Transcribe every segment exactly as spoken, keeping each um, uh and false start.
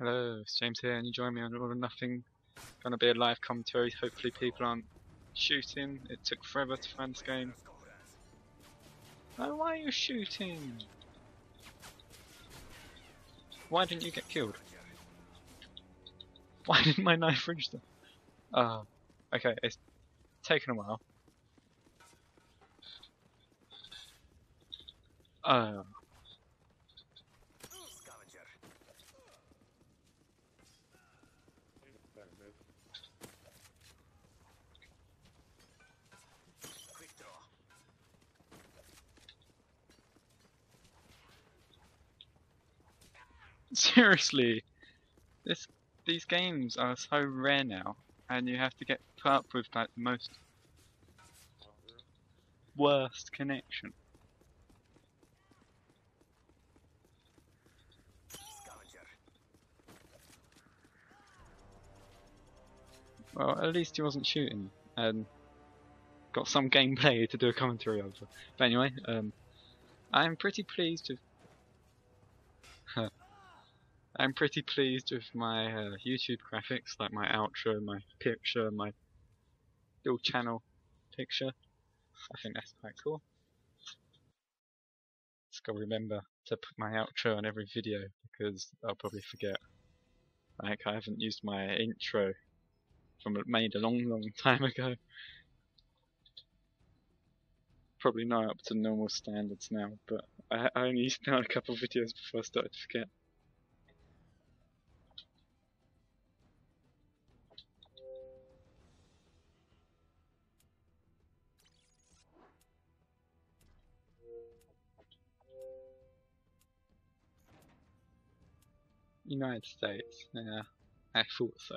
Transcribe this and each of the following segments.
Hello, it's James here, and you join me on All or Nothing. Gonna be a live commentary. Hopefully people aren't shooting. It took forever to find this game. Oh, why are you shooting? Why didn't you get killed? Why didn't my knife reach them? Oh, okay, it's taken a while. Oh. Seriously, this these games are so rare now, and you have to get put up with like the most worst connection. Well, at least he wasn't shooting, and got some gameplay to do a commentary over. But anyway, um, I'm pretty pleased with. I'm pretty pleased with my uh, YouTube graphics, like my outro, my picture, my little channel picture. I think that's quite cool. Just gotta remember to put my outro on every video because I'll probably forget. Like, I haven't used my intro from made a long, long time ago. Probably not up to normal standards now, but I, I only used it on a couple of videos before I started to forget. United States, yeah, I thought so.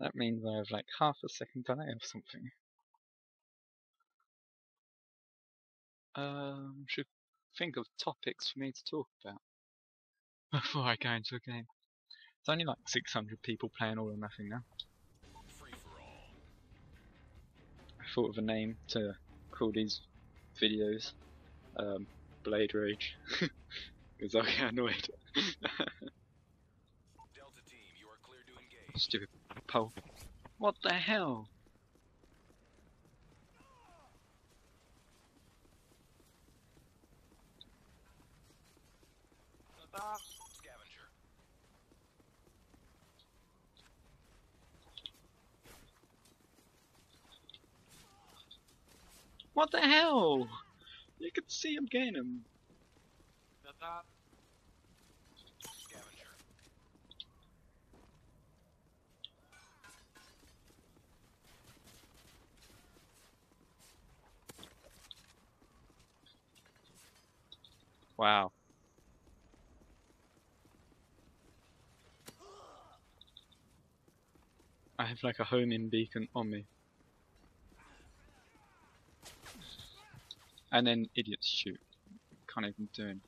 That means I have like half a second delay or something. Um, should think of topics for me to talk about before I go into a game. There's only like six hundred people playing All or Nothing now. I thought of a name to call these videos, um, Blade Rage. Because I'll get annoyed. Delta team, you are clear to engage. Stupid pole. What the hell? Ta-da. Scavenger. What the hell? You could see him gain him. Scavenger. Wow. I have like a homing beacon on me. And then idiots shoot. Can't even do anything.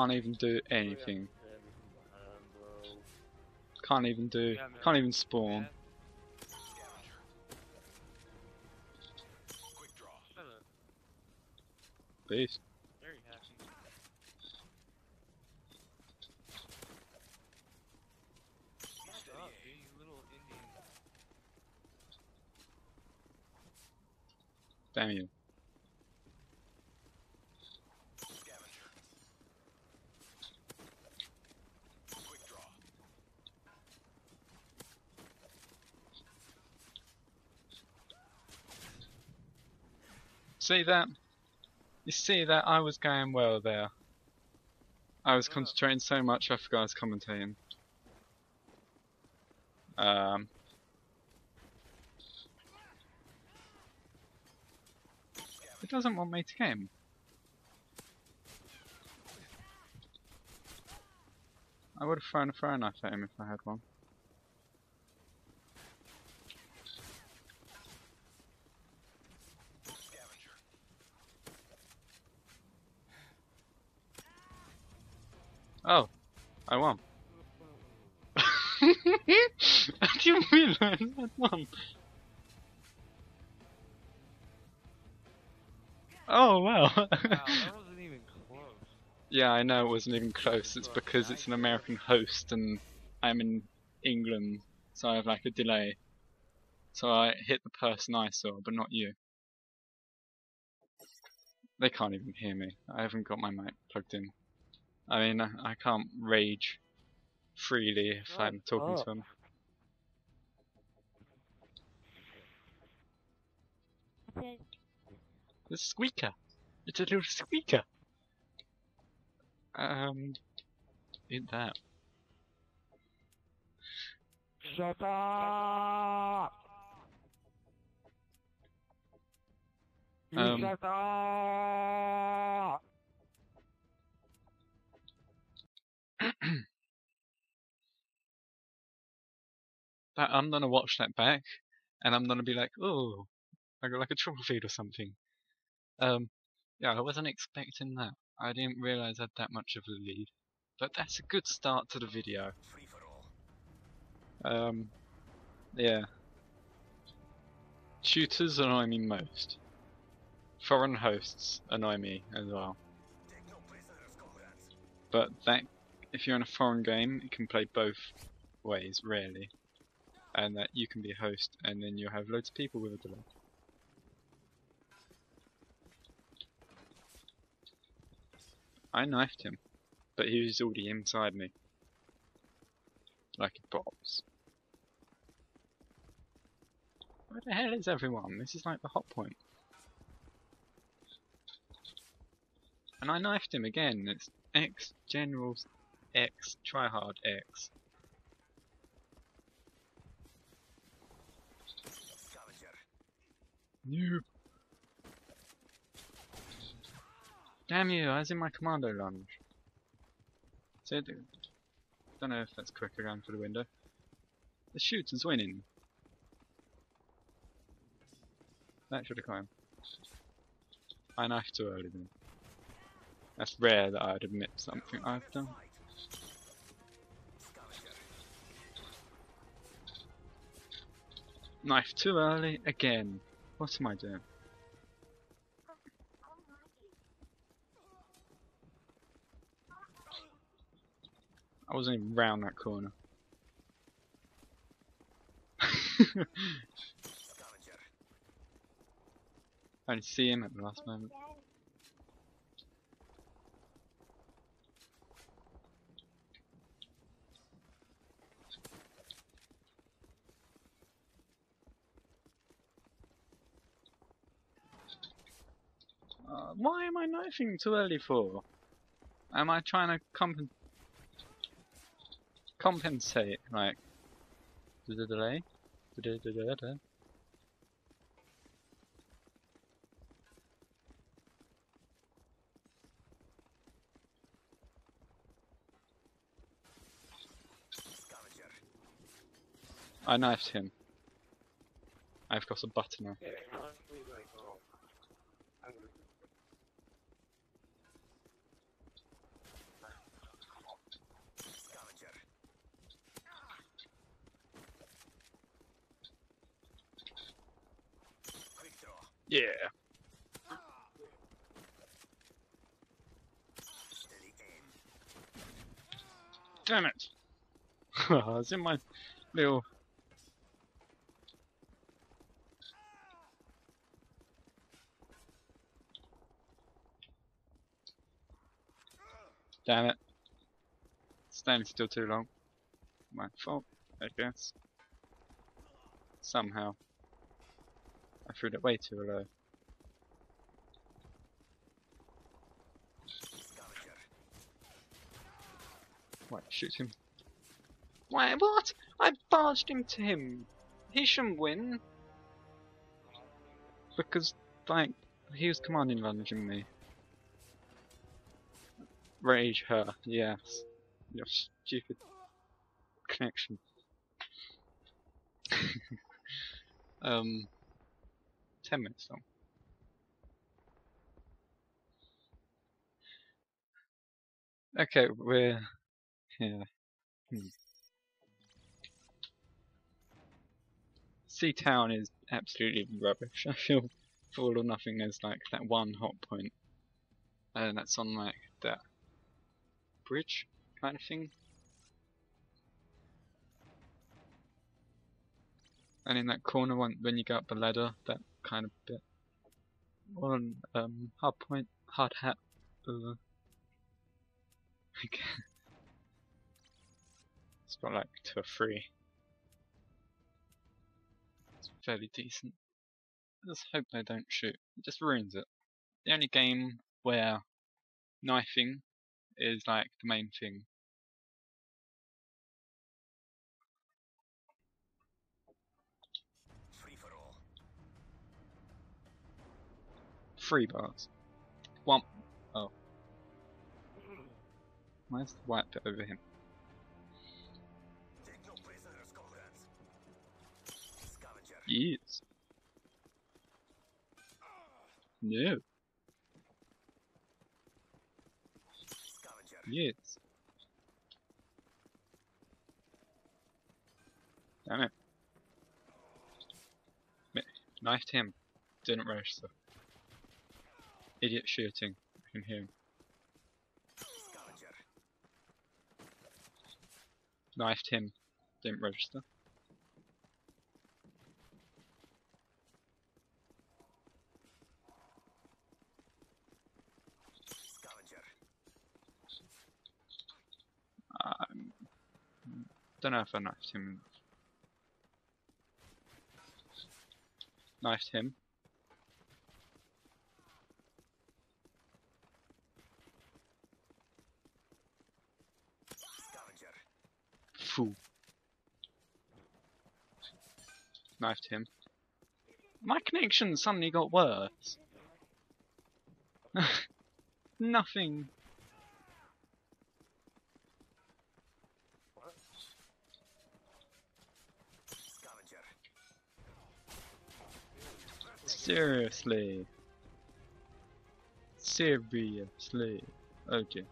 Can't even do anything. Can't even do. Can't even spawn. Beast. Damn you. See that? You see that? I was going well there. I was concentrating so much I forgot I was commentating. Um. It doesn't want me to game. I would have thrown a throw knife at him if I had one. Oh, I won. I didn't realise I won. Oh, wow. Wow, that wasn't even close. Yeah, I know it wasn't even close. It's because it's an American host and I'm in England, so I have like a delay. So I hit the person I saw, but not you. They can't even hear me. I haven't got my mic plugged in. I mean, I can't rage freely if I'm talking to them. The squeaker. It's a little squeaker. Um, eat that. Shut up. Um, Shut up. But I'm gonna watch that back, and I'm gonna be like, oh, I got like a trouble feed or something. Um, yeah, I wasn't expecting that. I didn't realise I had that much of a lead. But that's a good start to the video. Um, yeah. Tutors annoy me most. Foreign hosts annoy me as well. But that, if you're in a foreign game, it can play both ways, really. And that you can be a host, and then you'll have loads of people with a delay. I knifed him, but he was already inside me. Like a box. Where the hell is everyone? This is like the hot point. And I knifed him again. It's X Generals X Tryhard X. Noob. Damn you, I was in my commando lunge. So, I don't know if that's quicker going for the window. The shooter's winning. That should have come. I knifed too early then. That's rare that I'd admit something I've done. Knife too early again. What am I doing? I wasn't even round that corner. I didn't see him at the last moment. Uh, why am I knifing too early for? Am I trying to compensate? Compensate, like, the da delay. Da -da -da -da -da. I knifed him. I've got a button now. Yeah. Damn it! I was in my little. Damn it! Standing still too long. My fault, I guess. Somehow. I threw it way too low. Right, shoot him. Wait, what? I barged into him. He shouldn't win. Because, like, he was commanding lunging me. Rage her, yes. Your stupid connection. um. Ten minutes long. Okay, we're here. Hmm. Sea Town is absolutely rubbish. I feel for All or Nothing there's like that one hot point, and that's on like that bridge kind of thing. And in that corner, one, when you go up the ladder, that kind of bit. On um, hard point, hard hat. Uh, okay. It's got like two or three. It's fairly decent. Let's hope they don't shoot. It just ruins it. The only game where knifing is like the main thing. Three bars. One. Oh. Where's the white bit over him? Take no prisoners, comrades. Scavenger. Yes. No. Scavenger. Yes. Damn it. Knifed him. Didn't register. Idiot shooting. I can hear him. Scavenger. Knifed him. Didn't register. Scavenger. I um, don't know if I knifed him. Knifed him. Fool. Knifed him. My connection suddenly got worse. Nothing. Scavenger. Seriously. Seriously. Okay.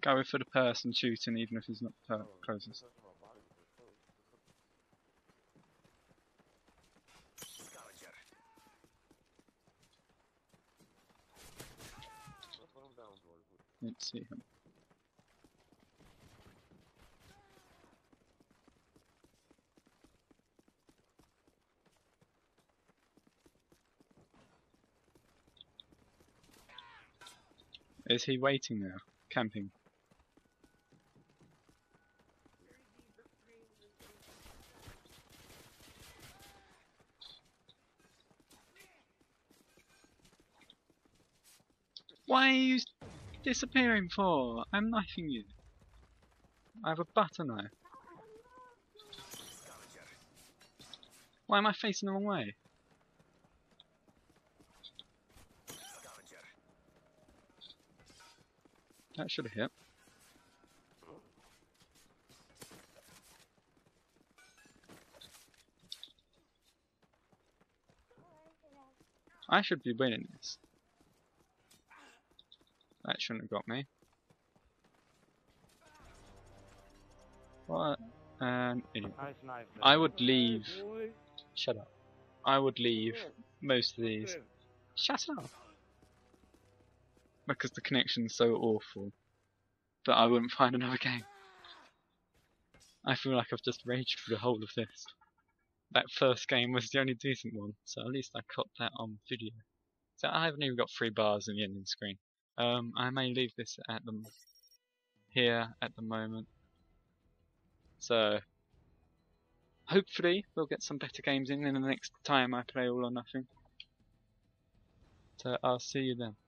Go for the person shooting, even if he's not uh, closest. Let's see him. Is he waiting there? Camping? Why are you disappearing for? I'm knifing you. I have a butter knife. Why am I facing the wrong way? That should have hit. I should be winning this. That shouldn't have got me. What an idiot. I would leave. Shut up. I would leave most of these. Shut up! Because the connection's so awful that I wouldn't find another game. I feel like I've just raged through the whole of this. That first game was the only decent one, so at least I caught that on video. So I haven't even got three bars in the ending screen. Um, I may leave this at the here at the moment. So hopefully we'll get some better games in in the next time I play All or Nothing. So I'll see you then.